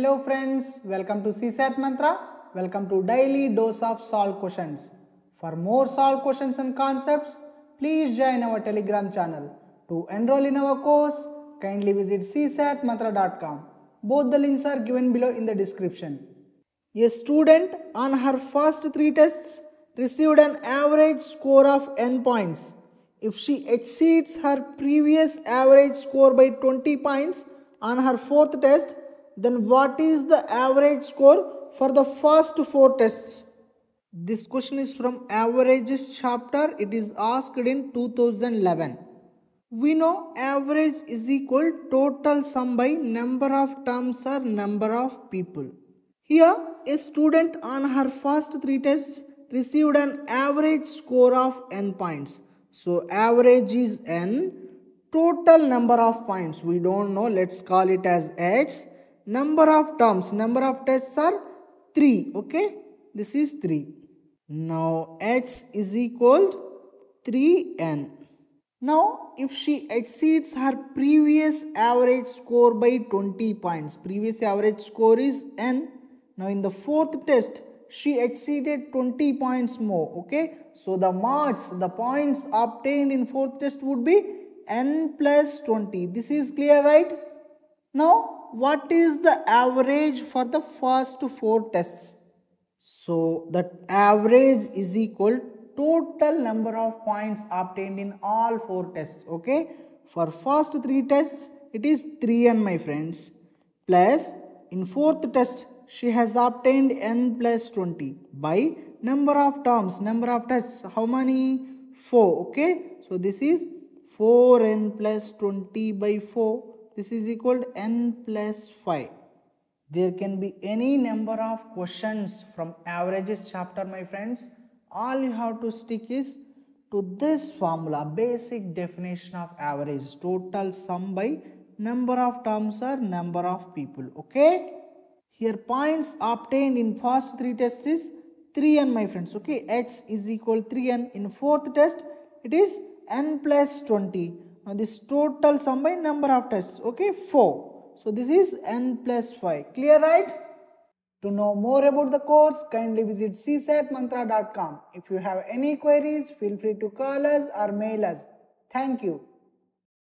Hello friends, welcome to CSAT Mantra. Welcome to Daily Dose of Solved Questions. For more solved questions and concepts, please join our Telegram channel. To enroll in our course, kindly visit CSATmantra.com. Both the links are given below in the description. A student on her first 3 tests received an average score of N points. If she exceeds her previous average score by 20 points on her 4th test, then what is the average score for the first 4 tests? This question is from Averages chapter. It is asked in 2011. We know average is equal total sum by number of terms or number of people. Here, a student on her first 3 tests received an average score of N points. So, average is N. Total number of points, we don't know. Let's call it as X. Number of terms, number of tests are 3. Okay, this is 3. Now, X is equal to 3N. Now, if she exceeds her previous average score by 20 points, previous average score is N. Now, in the 4th test, she exceeded 20 points more. Okay, so the marks, the points obtained in 4th test would be N plus 20. This is clear, right? Now, what is the average for the first 4 tests? So, the average is equal to total number of points obtained in all 4 tests. Okay, for first 3 tests it is 3N, my friends, plus in 4th test she has obtained N plus 20 by number of terms, number of tests, how many? 4. Okay, so this is 4N plus 20 by 4. This is equal to N plus 5. There can be any number of questions from averages chapter, my friends. All you have to stick is to this formula, basic definition of average, total sum by number of terms or number of people. Okay, here points obtained in first 3 tests is 3N, my friends. Okay, X is equal to 3N. In 4th test it is N plus 20. Now this total sum by number of tests, okay, 4. So this is N plus 5. Clear, right? To know more about the course, kindly visit CSATmantra.com. If you have any queries, feel free to call us or mail us. Thank you.